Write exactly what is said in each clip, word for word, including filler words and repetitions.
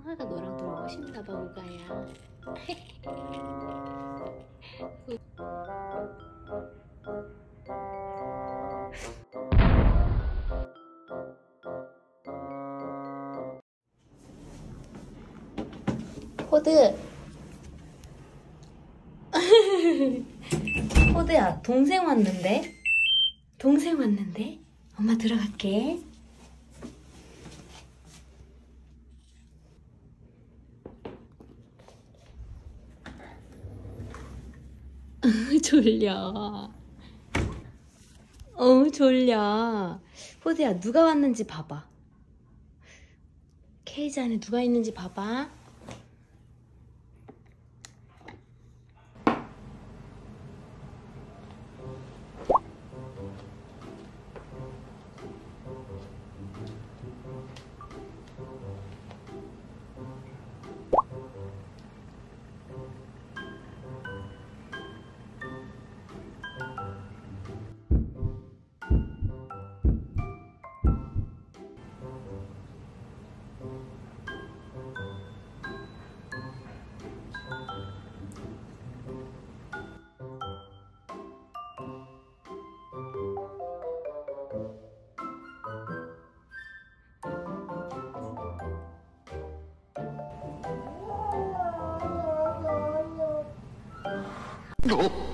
선화가 너랑 너무 멋있나 봐, 우가야. 포드. 포드야, 동생 왔는데? 동생 왔는데? 엄마 들어갈게. 졸려. 어우, 졸려. 포드야, 누가 왔는지 봐봐. 케이지 안에 누가 있는지 봐봐. 어?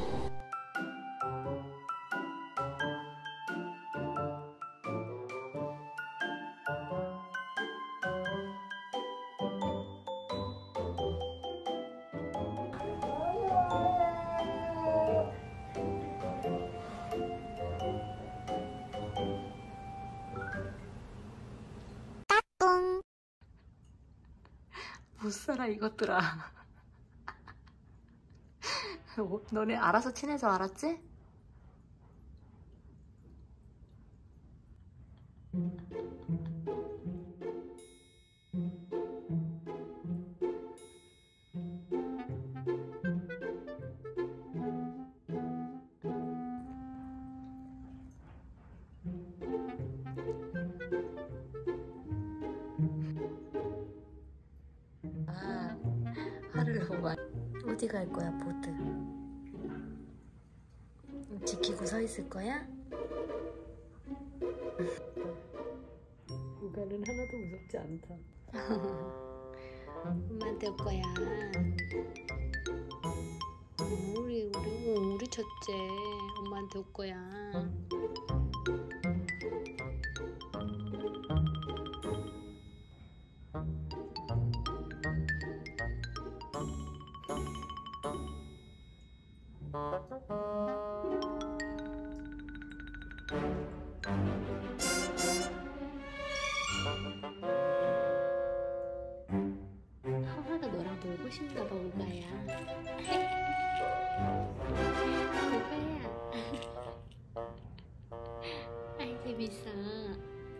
못살아 이것들아. 너네 알아서 친해져, 알았지? 아, 화를 너무 많이. 어디 갈 거야, 포드? 지키고 서 있을 거야? 우가는 하나도 무섭지 않다. 엄마한테 올 거야. 우리 우리 우리 첫째 엄마한테 올 거야. 포드가 너랑 놀고 싶나 봐, 우가야. 우가야. 아이, 재밌어.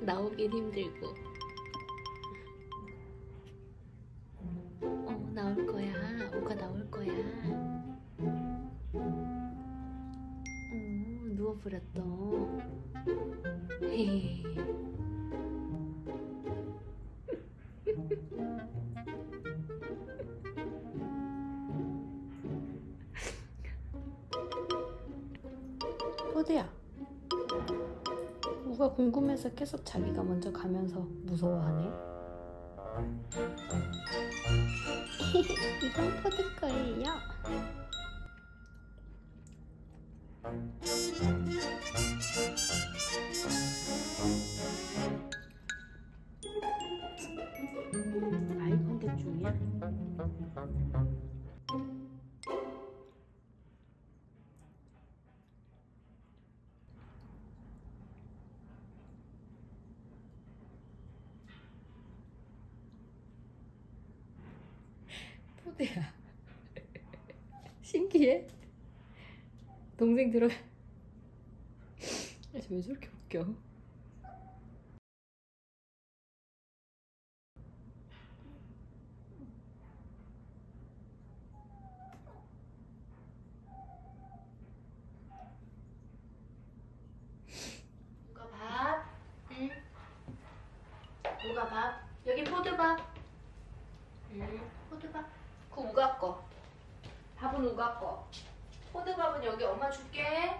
나오긴 힘들고. 어, 나올 거야. 우가 나올 거야. 어, 누워버렸어. 헤이. 포드야, 우가 궁금해서 계속 자기가 먼저 가면서 무서워하네. 이건 포드 거예요. 아이컨택 중이야? 포드야. 신기해? 동생 들어가. 왜 저렇게 웃겨? 우가 밥? 응? 우가 밥? 여기 포드 밥? 우가 거. 밥은 우가 거. 포드 밥은 여기 엄마 줄게.